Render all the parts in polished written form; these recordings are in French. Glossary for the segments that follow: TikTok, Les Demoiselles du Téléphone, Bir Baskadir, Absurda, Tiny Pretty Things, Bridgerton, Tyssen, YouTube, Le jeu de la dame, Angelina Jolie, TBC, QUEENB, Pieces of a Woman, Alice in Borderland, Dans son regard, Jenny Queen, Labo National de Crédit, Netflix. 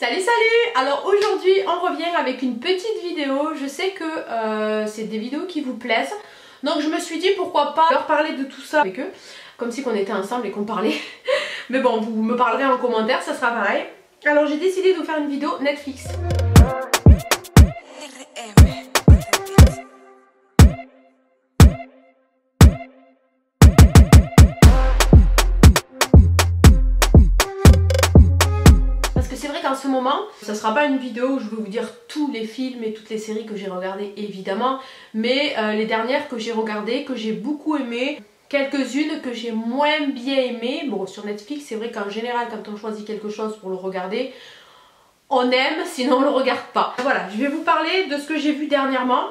Salut salut! Alors aujourd'hui on revient avec une petite vidéo, je sais que c'est des vidéos qui vous plaisent, donc je me suis dit pourquoi pas leur parler de tout ça avec eux, comme si qu'on était ensemble et qu'on parlait, mais bon vous me parlerez en commentaire, ça sera pareil. Alors j'ai décidé de vous faire une vidéo Netflix. Ce moment, ça sera pas une vidéo où je vais vous dire tous les films et toutes les séries que j'ai regardées évidemment, mais les dernières que j'ai regardées, que j'ai beaucoup aimées, quelques-unes que j'ai moins bien aimées. Bon, sur Netflix c'est vrai qu'en général quand on choisit quelque chose pour le regarder, on aime, sinon on le regarde pas. Voilà, je vais vous parler de ce que j'ai vu dernièrement.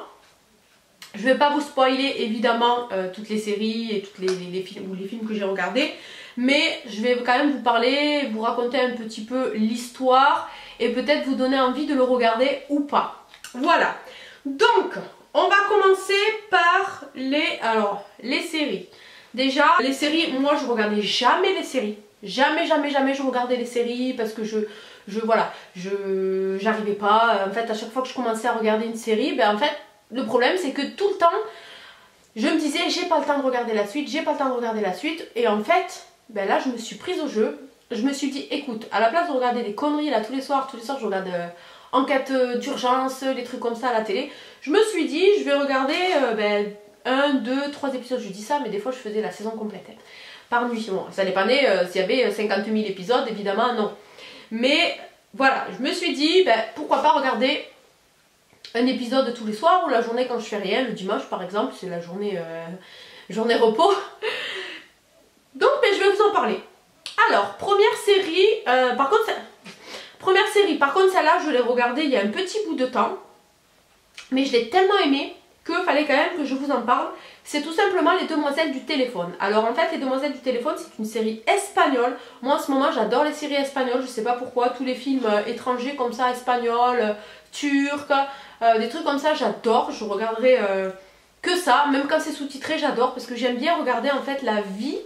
Je vais pas vous spoiler évidemment toutes les séries et toutes les films ou les films que j'ai regardés, mais je vais quand même vous parler, vous raconter un petit peu l'histoire et peut-être vous donner envie de le regarder ou pas. Voilà. Donc, on va commencer par les séries. Déjà, les séries, moi je regardais jamais les séries. Jamais je regardais les séries parce que j'arrivais pas. En fait, à chaque fois que je commençais à regarder une série, ben en fait, le problème c'est que tout le temps, je me disais j'ai pas le temps de regarder la suite, j'ai pas le temps de regarder la suite, et en fait... Ben là je me suis prise au jeu, je me suis dit écoute, à la place de regarder des conneries là tous les soirs je regarde Enquête d'urgence, les trucs comme ça à la télé, je me suis dit je vais regarder 1, 2, 3 épisodes, je dis ça mais des fois je faisais la saison complète hein, par nuit, bon, ça dépendait s'il y avait 50 000 épisodes évidemment non, mais voilà je me suis dit ben, pourquoi pas regarder un épisode tous les soirs ou la journée quand je fais rien, le dimanche par exemple c'est la journée, journée repos. Donc mais je vais vous en parler. Alors première série, par contre celle-là je l'ai regardée il y a un petit bout de temps, mais je l'ai tellement aimée que fallait quand même que je vous en parle. C'est tout simplement Les Demoiselles du Téléphone. Alors en fait Les Demoiselles du Téléphone c'est une série espagnole. Moi en ce moment j'adore les séries espagnoles, je sais pas pourquoi, tous les films étrangers comme ça, espagnols, turcs, des trucs comme ça j'adore, je regarderai que ça, même quand c'est sous-titré j'adore parce que j'aime bien regarder en fait la vie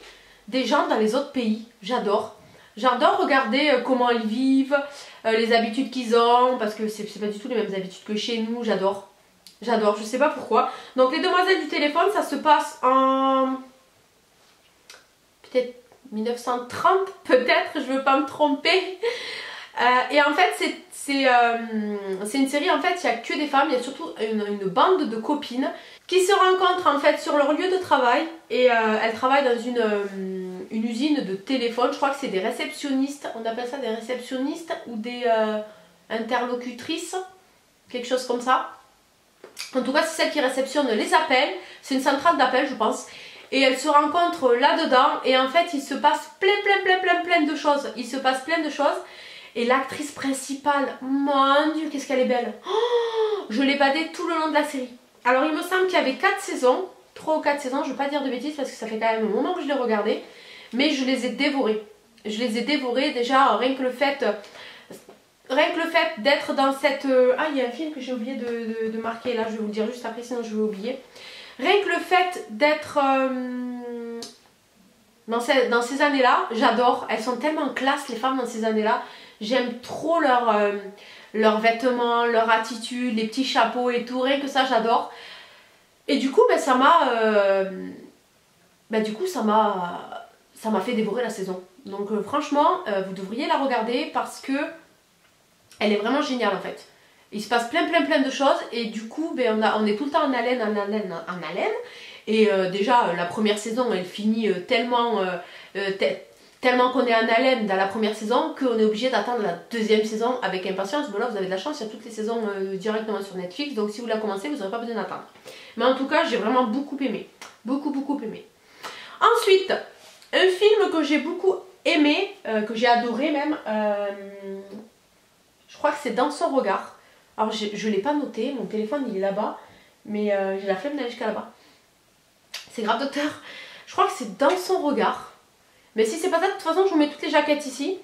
des gens dans les autres pays, j'adore. J'adore regarder comment ils vivent, les habitudes qu'ils ont, parce que c'est pas du tout les mêmes habitudes que chez nous, j'adore. J'adore, je sais pas pourquoi. Donc Les Demoiselles du Téléphone, ça se passe en... peut-être 1930, peut-être, je veux pas me tromper. Et en fait, c'est une série, en fait, il n'y a que des femmes, il y a surtout une bande de copines qui se rencontrent en fait sur leur lieu de travail et elles travaillent dans une usine de téléphone, je crois que c'est des réceptionnistes, on appelle ça des réceptionnistes ou des interlocutrices, quelque chose comme ça. En tout cas, c'est celle qui réceptionne les appels, c'est une centrale d'appels je pense. Et elles se rencontrent là-dedans et en fait, il se passe plein de choses, il se passe plein de choses. Et l'actrice principale, mon dieu, qu'est-ce qu'elle est belle! Oh, je l'ai badée tout le long de la série. Alors il me semble qu'il y avait 4 saisons, 3 ou 4 saisons, je ne vais pas dire de bêtises parce que ça fait quand même un moment que je l'ai regardée, mais je les ai dévorées. Je les ai dévorées déjà, rien que le fait d'être dans cette... Ah, il y a un film que j'ai oublié de marquer là, je vais vous le dire juste après sinon je vais oublier. Rien que le fait d'être... Dans ces années-là, j'adore, elles sont tellement classe les femmes dans ces années-là, j'aime trop leurs vêtements, leur attitude, les petits chapeaux et tout, rien que ça j'adore. Et du coup, ben, ça m'a fait dévorer la saison. Donc franchement, vous devriez la regarder parce que elle est vraiment géniale en fait. Il se passe plein de choses et du coup, ben, on est tout le temps en haleine, Et déjà la première saison elle finit tellement qu'on est en haleine dans la première saison qu'on est obligé d'attendre la deuxième saison avec impatience. Bon là vous avez de la chance, il y a toutes les saisons directement sur Netflix, donc si vous la commencez vous n'aurez pas besoin d'attendre. Mais en tout cas j'ai vraiment beaucoup aimé, beaucoup aimé. Ensuite, un film que j'ai beaucoup aimé, que j'ai adoré même, je crois que c'est Dans son regard. Alors je ne l'ai pas noté, mon téléphone il est là-bas, mais j'ai la flemme d'aller jusqu'à là-bas. C'est grave docteur, je crois que c'est Dans son regard, mais si c'est pas ça, de toute façon je vous mets toutes les jaquettes ici.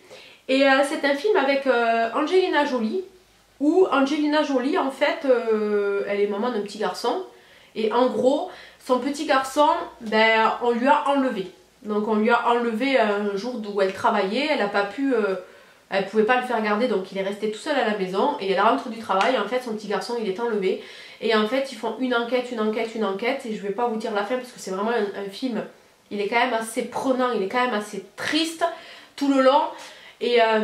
Et c'est un film avec Angelina Jolie, où Angelina Jolie en fait, elle est maman d'un petit garçon, et en gros son petit garçon, ben, on lui a enlevé. Donc on lui a enlevé un jour où elle travaillait, elle n'a pas pu Elle pouvait pas le faire garder, donc il est resté tout seul à la maison, et elle rentre du travail, en fait son petit garçon il est enlevé, et en fait ils font une enquête, et je vais pas vous dire la fin parce que c'est vraiment un film, il est quand même assez prenant, il est quand même assez triste tout le long, et en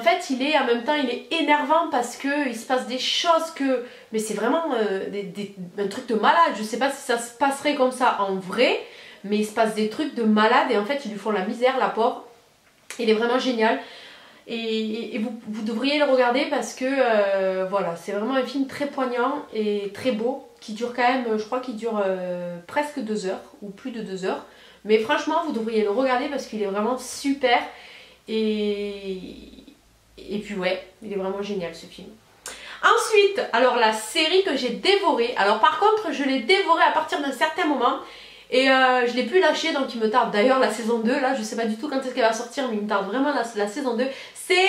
fait il est en même temps il est énervant parce que il se passe des choses que, mais c'est vraiment un truc de malade, je sais pas si ça se passerait comme ça en vrai, mais il se passe des trucs de malade et en fait ils lui font la misère, la pauvre. Il est vraiment génial et vous devriez le regarder parce que voilà, c'est vraiment un film très poignant et très beau qui dure quand même, je crois qu'il dure presque 2 heures ou plus de 2 heures, mais franchement vous devriez le regarder parce qu'il est vraiment super et puis ouais, il est vraiment génial ce film. Ensuite, alors la série que j'ai dévorée, alors par contre je l'ai dévorée à partir d'un certain moment. Et je l'ai plus lâché, donc il me tarde d'ailleurs la saison 2, là je sais pas du tout quand est-ce qu'elle va sortir, mais il me tarde vraiment la saison 2, c'est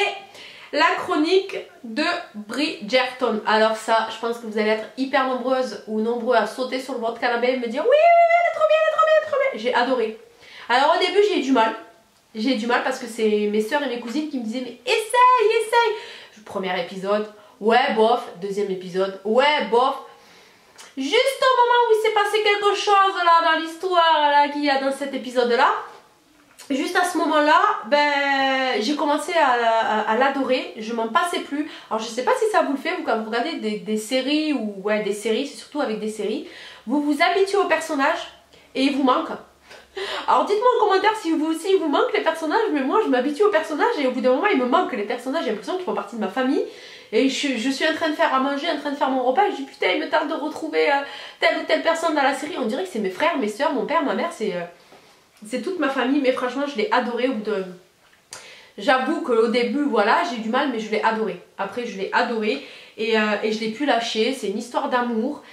la chronique de Bridgerton. Alors ça, je pense que vous allez être hyper nombreuses ou nombreux à sauter sur votre canapé et me dire oui, elle est trop bien, elle est trop bien, elle est trop bien. J'ai adoré. Alors au début j'ai eu du mal, parce que c'est mes soeurs et mes cousines qui me disaient mais essaye. Premier épisode, ouais bof, deuxième épisode, ouais bof. Juste au moment où il s'est passé quelque chose là dans l'histoire qu'il y a dans cet épisode là, juste à ce moment là, ben, j'ai commencé à l'adorer, je m'en passais plus. Alors je sais pas si ça vous le fait, vous quand vous regardez des séries, ou ouais des séries, c'est surtout avec des séries, vous vous habituez aux personnages et ils vous manquent. Alors dites-moi en commentaire si vous aussi il vous manque les personnages, mais moi je m'habitue aux personnages et au bout d'un moment ils me manquent les personnages, j'ai l'impression qu'ils font partie de ma famille. Et je suis en train de faire à manger, en train de faire mon repas, et je dis putain il me tarde de retrouver telle ou telle personne dans la série. On dirait que c'est mes frères, mes soeurs, mon père, ma mère, c'est toute ma famille. Mais franchement je l'ai adoré. J'avoue qu'au début voilà j'ai eu du mal, mais je l'ai adoré. Après je l'ai adoré et je l'ai pu lâcher. C'est une histoire d'amour.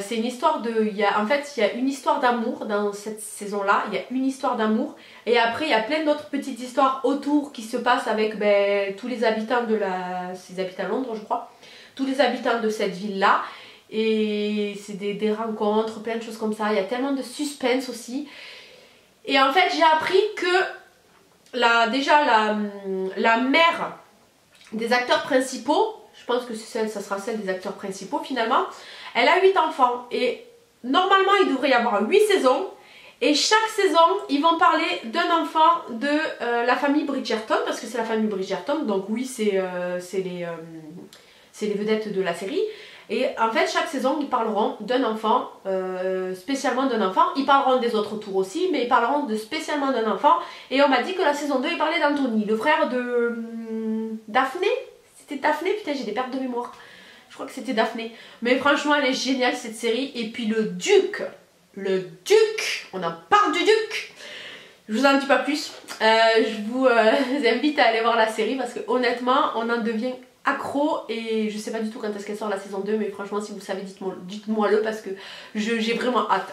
C'est une histoire de... en fait il y a une histoire d'amour dans cette saison là, il y a une histoire d'amour et après il y a plein d'autres petites histoires autour qui se passent avec ben, tous les habitants de la... Ils habitent à Londres je crois, tous les habitants de cette ville là, et c'est des rencontres, plein de choses comme ça, il y a tellement de suspense aussi. Et en fait j'ai appris que la mère des acteurs principaux, je pense que ça sera celle des acteurs principaux finalement, elle a 8 enfants et normalement il devrait y avoir 8 saisons et chaque saison ils vont parler d'un enfant de la famille Bridgerton parce que c'est la famille Bridgerton, donc oui c'est les vedettes de la série, et en fait chaque saison ils parleront d'un enfant, spécialement d'un enfant, ils parleront des autres tours aussi mais ils parleront spécialement d'un enfant, et on m'a dit que la saison 2 ils parlaient d'Anthony, le frère de Daphné, c'était Daphné, putain j'ai des pertes de mémoire. Je crois que c'était Daphné. Mais franchement, elle est géniale cette série. Et puis le duc, on en parle du duc. Je vous en dis pas plus. Je vous invite à aller voir la série parce que honnêtement, on en devient accro. Et je sais pas du tout quand est-ce qu'elle sort la saison 2. Mais franchement, si vous savez, dites-moi le parce que j'ai vraiment hâte.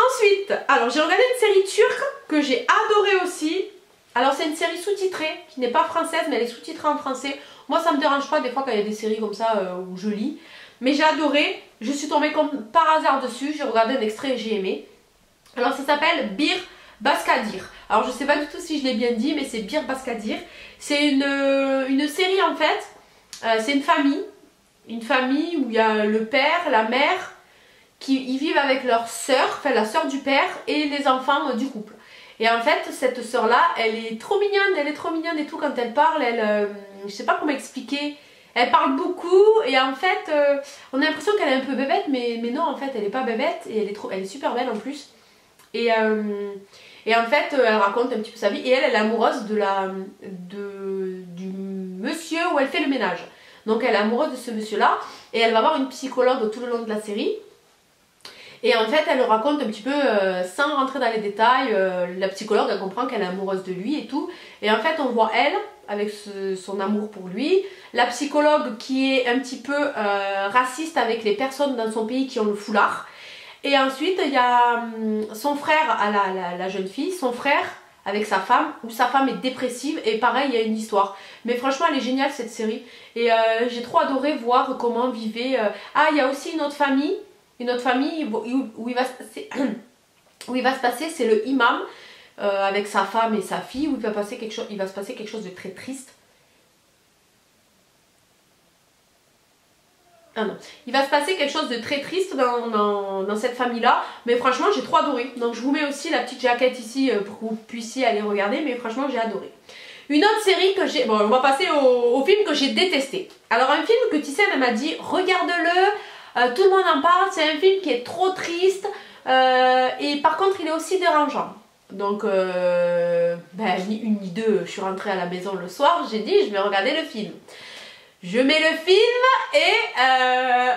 Ensuite, alors j'ai regardé une série turque que j'ai adorée aussi. Alors c'est une série sous-titrée qui n'est pas française mais elle est sous-titrée en français. Moi ça me dérange pas des fois quand il y a des séries comme ça où je lis. Mais j'ai adoré, je suis tombée comme par hasard dessus, j'ai regardé un extrait et j'ai aimé. Alors ça s'appelle Bir Baskadir. Alors je sais pas du tout si je l'ai bien dit mais c'est Bir Baskadir. C'est une série en fait, c'est une famille où il y a le père, la mère, ils vivent avec leur sœur, enfin la sœur du père et les enfants du couple. Et en fait cette sœur là elle est trop mignonne, et tout, quand elle parle elle, je sais pas comment expliquer, elle parle beaucoup et en fait on a l'impression qu'elle est un peu bébête mais non en fait elle est pas bébête et elle est super belle en plus et en fait elle raconte un petit peu sa vie et elle est amoureuse du monsieur où elle fait le ménage, donc elle est amoureuse de ce monsieur là et elle va voir une psychologue tout le long de la série. Et en fait, elle le raconte un petit peu sans rentrer dans les détails. La psychologue, elle comprend qu'elle est amoureuse de lui et tout. Et en fait, on voit elle, avec son amour pour lui. La psychologue qui est un petit peu raciste avec les personnes dans son pays qui ont le foulard. Et ensuite, il y a son frère à la jeune fille. Son frère avec sa femme, où sa femme est dépressive. Et pareil, il y a une histoire. Mais franchement, elle est géniale cette série. Et j'ai trop adoré voir comment vivait... Ah, il y a aussi une autre famille. Où il va se passer, c'est le imam avec sa femme et sa fille, où il va se passer quelque chose de très triste. Ah non, il va se passer quelque chose de très triste dans cette famille-là. Mais franchement, j'ai trop adoré. Donc je vous mets aussi la petite jaquette ici pour que vous puissiez aller regarder. Mais franchement, j'ai adoré. Une autre série que j'ai... Bon, on va passer au film que j'ai détesté. Alors un film que Tyssen m'a dit, regarde-le, tout le monde en parle. C'est un film qui est trop triste. Et par contre, il est aussi dérangeant. Donc, ni une ni deux, je suis rentrée à la maison le soir. J'ai dit, je vais regarder le film. Je mets le film et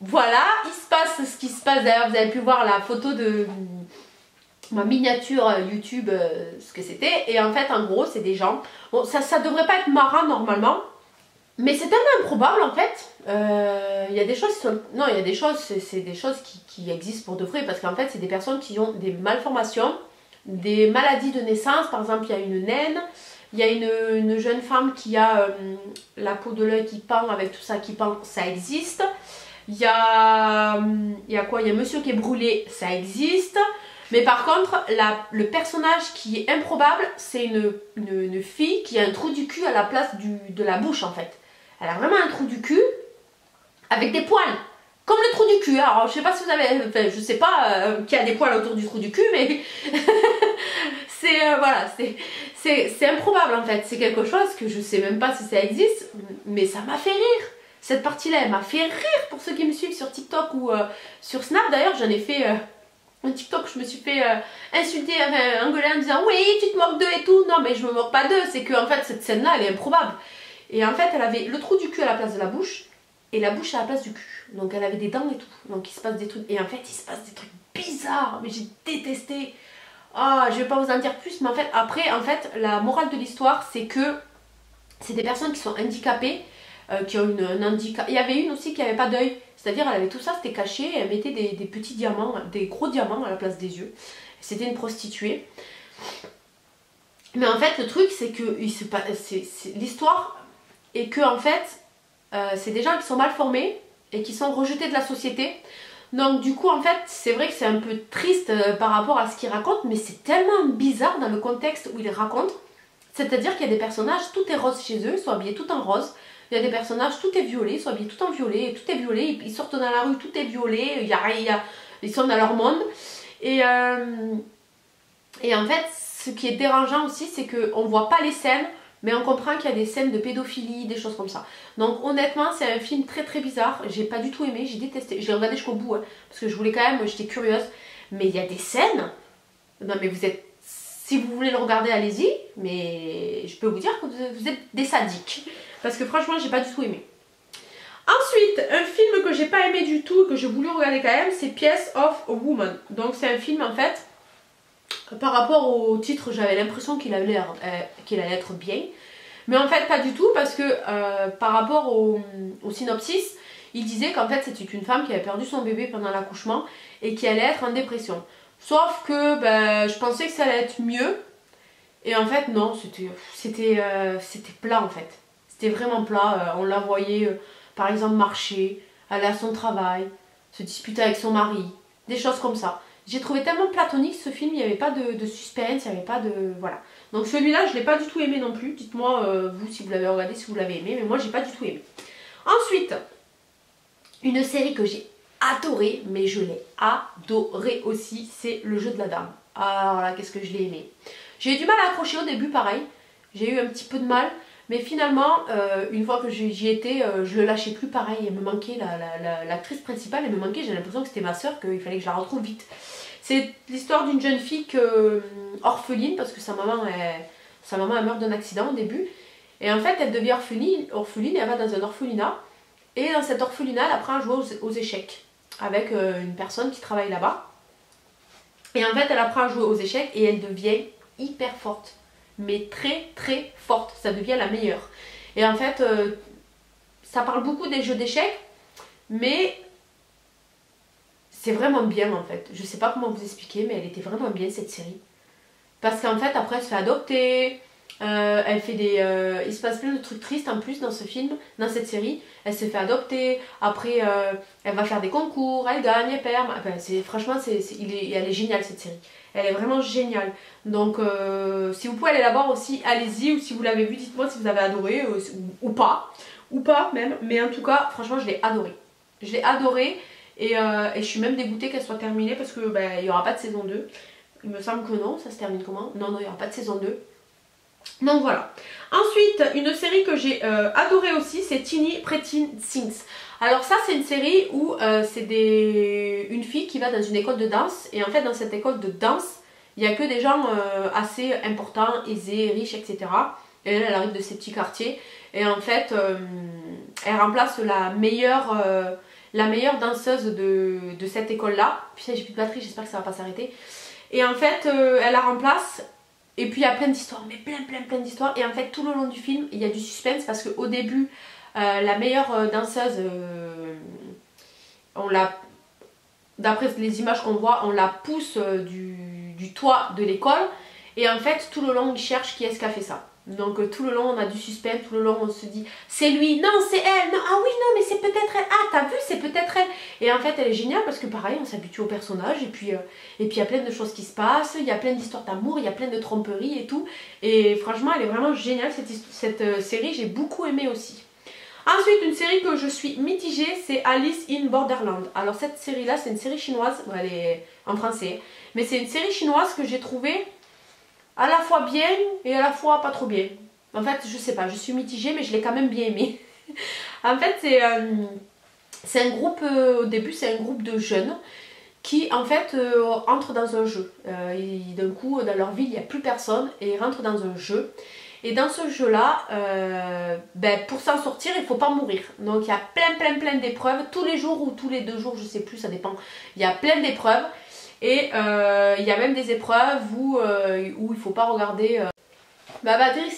voilà, il se passe ce qui se passe. D'ailleurs, vous avez pu voir la photo de ma miniature YouTube, ce que c'était. Et en fait, en gros, c'est des gens. Bon, ça devrait pas être marrant normalement, mais c'est tellement improbable en fait. Il y a des choses, c'est des choses qui existent pour de vrai, parce qu'en fait, c'est des personnes qui ont des malformations, des maladies de naissance. Par exemple, il y a une naine. Il y a une jeune femme qui a la peau de l'œil qui pend, avec tout ça qui pend, ça existe. Il y a quoi? Il y a un monsieur qui est brûlé, ça existe. Mais par contre, le personnage qui est improbable, c'est une fille qui a un trou du cul à la place de la bouche en fait. Elle a vraiment un trou du cul avec des poils, comme le trou du cul. Alors je sais pas si vous avez... Enfin, je sais pas qui a des poils autour du trou du cul, mais... c'est... voilà, c'est improbable en fait, c'est quelque chose que je sais même pas si ça existe, mais ça m'a fait rire. Cette partie-là, elle m'a fait rire. Pour ceux qui me suivent sur TikTok ou sur Snap, d'ailleurs j'en ai fait un TikTok, je me suis fait insulter, engueuler en disant « oui, tu te moques d'eux et tout ». Non mais je me moque pas d'eux, c'est que en fait cette scène-là, elle est improbable. Et en fait, elle avait le trou du cul à la place de la bouche et la bouche à la place du cul. Donc elle avait des dents et tout, donc il se passe des trucs. Et en fait, il se passe des trucs bizarres, mais j'ai détesté. Ah, je vais pas vous en dire plus, mais en fait, après, la morale de l'histoire, c'est que c'est des personnes qui sont handicapées, qui ont un handicap. Il y avait une aussi qui n'avait pas d'œil, c'est-à-dire elle avait tout ça, c'était caché, et elle mettait des petits diamants, des gros diamants à la place des yeux. C'était une prostituée. Mais en fait, le truc, c'est que l'histoire est que, en fait, c'est des gens qui sont mal formés et qui sont rejetés de la société. Donc du coup en fait c'est vrai que c'est un peu triste par rapport à ce qu'il raconte, mais c'est tellement bizarre dans le contexte où il raconte. C'est-à-dire qu'il y a des personnages, tout est rose chez eux, ils sont habillés tout en rose. Il y a des personnages, tout est violet, ils sont habillés tout en violet, tout est violet, ils sortent dans la rue, tout est violet, ils sont dans leur monde. Et en fait ce qui est dérangeant aussi, c'est qu'on ne voit pas les scènes, mais on comprend qu'il y a des scènes de pédophilie, des choses comme ça. Donc honnêtement, c'est un film très très bizarre. J'ai pas du tout aimé, j'ai détesté. J'ai regardé jusqu'au bout, hein, parce que je voulais quand même, j'étais curieuse. Mais il y a des scènes... Non mais vous êtes... Si vous voulez le regarder, allez-y. Mais je peux vous dire que vous êtes des sadiques. Parce que franchement, j'ai pas du tout aimé. Ensuite, un film que j'ai pas aimé du tout, que j'ai voulu regarder quand même, c'est Pieces of a Woman. Donc c'est un film en fait... Par rapport au titre, j'avais l'impression qu'il allait être bien. Mais en fait, pas du tout, parce que par rapport au synopsis, il disait qu'en fait, c'était une femme qui avait perdu son bébé pendant l'accouchement et qui allait être en dépression. Sauf que ben, je pensais que ça allait être mieux. Et en fait, non, c'était plat en fait. C'était vraiment plat. On la voyait, par exemple, marcher, aller à son travail, se disputer avec son mari, des choses comme ça. J'ai trouvé tellement platonique ce film, il n'y avait pas de suspense, il n'y avait pas de... Voilà. Donc celui-là, je ne l'ai pas du tout aimé non plus. Dites-moi, vous, si vous l'avez regardé, si vous l'avez aimé. Mais moi, j'ai pas du tout aimé. Ensuite, une série que j'ai adorée, mais je l'ai adorée aussi, c'est Le jeu de la dame. Alors là, qu'est-ce que je l'ai aimé. J'ai eu du mal à accrocher au début, pareil. J'ai eu un petit peu de mal. Mais finalement, une fois que j'y étais, je le lâchais plus pareil. Elle me manquait, l'actrice principale, elle me manquait. J'ai l'impression que c'était ma soeur, qu'il fallait que je la retrouve vite. C'est l'histoire d'une jeune fille orpheline, parce que sa maman elle meurt d'un accident au début. Et en fait, elle devient orpheline et elle va dans un orphelinat. Et dans cet orphelinat, elle apprend à jouer aux échecs avec une personne qui travaille là-bas. Et en fait, elle apprend à jouer aux échecs et elle devient hyper forte. Mais très très forte, ça devient la meilleure. Et en fait, ça parle beaucoup des jeux d'échecs, mais c'est vraiment bien en fait. Je sais pas comment vous expliquer, mais elle était vraiment bien cette série. Parce qu'en fait, après, elle se fait adopter, Elle fait des, il se passe plein de trucs tristes en plus dans ce film, dans cette série. Elle se fait adopter, après elle va faire des concours, elle gagne, elle perd. Enfin, franchement, elle est géniale cette série. Elle est vraiment géniale. Donc si vous pouvez aller la voir aussi, allez-y. Ou si vous l'avez vue, dites-moi si vous avez adoré ou pas. Ou pas même. Mais en tout cas, franchement, je l'ai adorée. Je l'ai adorée et je suis même dégoûtée qu'elle soit terminée parce qu'il n'y aura pas de saison 2. Il me semble que non, ça se termine comment? Non, non, il n'y aura pas de saison 2. Donc voilà. Ensuite, une série que j'ai adorée aussi, c'est Tiny Pretty Things. Alors ça, c'est une série où c'est une fille qui va dans une école de danse. Et en fait, dans cette école de danse, il n'y a que des gens assez importants, aisés, riches, etc. Et elle, elle arrive de ces petits quartiers. Et en fait, elle remplace la meilleure danseuse de cette école-là. Putain, j'ai plus de batterie, j'espère que ça ne va pas s'arrêter. Et en fait, elle la remplace... Et puis il y a plein d'histoires, mais plein d'histoires. Et en fait, tout le long du film, il y a du suspense parce qu'au début, la meilleure danseuse, d'après les images qu'on voit, on la pousse du toit de l'école. Et en fait, tout le long, ils cherchent qui est-ce qui a fait ça. Donc tout le long, on a du suspense, tout le long, on se dit, c'est lui, non, c'est elle, non, ah oui, non, mais c'est peut-être elle, ah, t'as vu, c'est peut-être elle. Et en fait, elle est géniale parce que pareil, on s'habitue au personnage et puis il y a plein de choses qui se passent, il y a plein d'histoires d'amour, il y a plein de tromperies et tout. Et franchement, elle est vraiment géniale, cette série, j'ai beaucoup aimé aussi. Ensuite, une série que je suis mitigée, c'est Alice in Borderland. Alors cette série-là, c'est une série chinoise, bon, elle est en français, mais c'est une série chinoise que j'ai trouvée à la fois bien et à la fois pas trop bien. En fait, je sais pas, je suis mitigée, mais je l'ai quand même bien aimée. En fait, c'est un groupe, au début, c'est un groupe de jeunes qui, en fait, entrent dans un jeu. D'un coup, dans leur ville, il n'y a plus personne et ils rentrent dans un jeu. Et dans ce jeu-là, pour s'en sortir, il ne faut pas mourir. Donc, il y a plein d'épreuves, tous les jours ou tous les deux jours, je sais plus, ça dépend. Il y a plein d'épreuves. Et il y a même des épreuves où il ne faut pas regarder. Ma batterie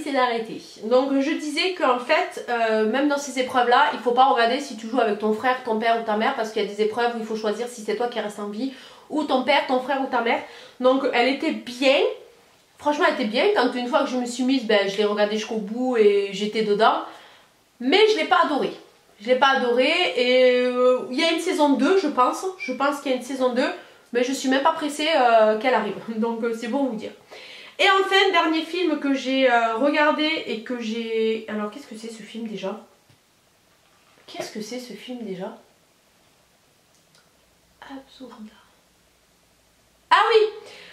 s'est arrêtée. Donc je disais qu'en fait, même dans ces épreuves-là, il ne faut pas regarder si tu joues avec ton frère, ton père ou ta mère. Parce qu'il y a des épreuves où il faut choisir si c'est toi qui reste en vie ou ton père, ton frère ou ta mère. Donc elle était bien. Franchement, elle était bien. Quand une fois que je me suis mise, je l'ai regardée jusqu'au bout et j'étais dedans. Mais je ne l'ai pas adorée. Je ne l'ai pas adorée. Et il y a une saison 2, je pense. Je pense qu'il y a une saison 2. Mais je suis même pas pressée qu'elle arrive, donc c'est bon vous dire. Et enfin, dernier film que j'ai regardé et que j'ai... Alors qu'est-ce que c'est ce film déjà? Qu'est-ce que c'est ce film déjà? Absurda. Ah oui,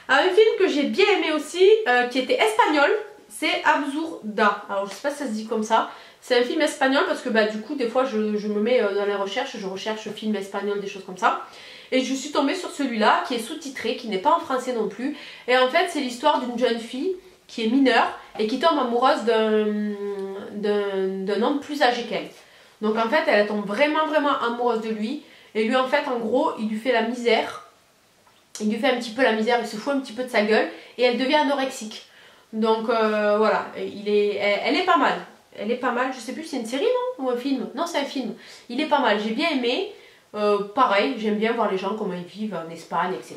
un film que j'ai bien aimé aussi, qui était espagnol, c'est Absurda. Alors je sais pas si ça se dit comme ça. C'est un film espagnol parce que du coup des fois je me mets dans les recherches, je recherche film espagnol, des choses comme ça. Et je suis tombée sur celui-là qui est sous-titré, qui n'est pas en français non plus. Et en fait, c'est l'histoire d'une jeune fille qui est mineure et qui tombe amoureuse d'un homme plus âgé qu'elle. Donc en fait, elle tombe vraiment amoureuse de lui. Et lui en fait, en gros, il lui fait la misère. Il lui fait un petit peu la misère, il se fout un petit peu de sa gueule. Et elle devient anorexique. Donc voilà, elle est pas mal. Elle est pas mal, je sais plus si c'est une série non ou un film. Non, c'est un film. Il est pas mal, j'ai bien aimé. Pareil, j'aime bien voir les gens, comment ils vivent en Espagne, etc.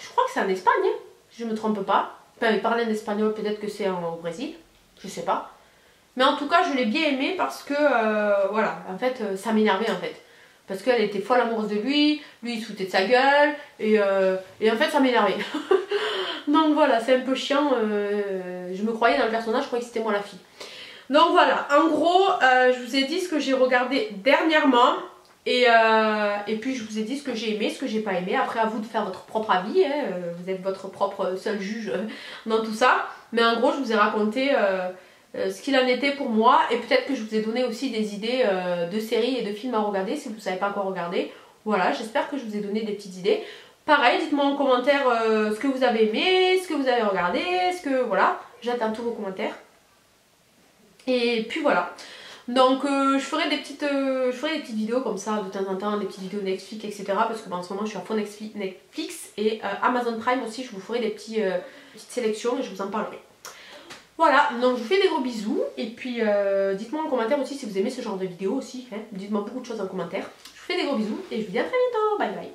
Je crois que c'est en Espagne, hein, je me trompe pas. Enfin, ils parlent en espagnol, peut-être que c'est au Brésil, je sais pas. Mais en tout cas, je l'ai bien aimé parce que, voilà, en fait, ça m'énervait en fait. Parce qu'elle était folle amoureuse de lui, il se foutait de sa gueule, et en fait, ça m'énervait. Donc voilà, c'est un peu chiant, je me croyais dans le personnage, je croyais que c'était moi la fille. Donc voilà, en gros, je vous ai dit ce que j'ai regardé dernièrement. Et puis je vous ai dit ce que j'ai aimé, ce que j'ai pas aimé. Après à vous de faire votre propre avis, hein. Vous êtes votre propre seul juge dans tout ça. Mais en gros je vous ai raconté ce qu'il en était pour moi. Et peut-être que je vous ai donné aussi des idées de séries et de films à regarder si vous savez pas quoi regarder. Voilà, j'espère que je vous ai donné des petites idées. Pareil, dites-moi en commentaire ce que vous avez aimé, ce que vous avez regardé, ce que... Voilà, j'attends tous vos commentaires. Et puis voilà. Donc je ferai des petites vidéos comme ça de temps en temps, des petites vidéos Netflix, etc. Parce que en ce moment je suis à fond Netflix et Amazon Prime aussi, je vous ferai des petites sélections et je vous en parlerai. Voilà, donc je vous fais des gros bisous et puis dites-moi en commentaire aussi si vous aimez ce genre de vidéos aussi, hein. Dites-moi beaucoup de choses en commentaire. Je vous fais des gros bisous et je vous dis à très bientôt, bye bye.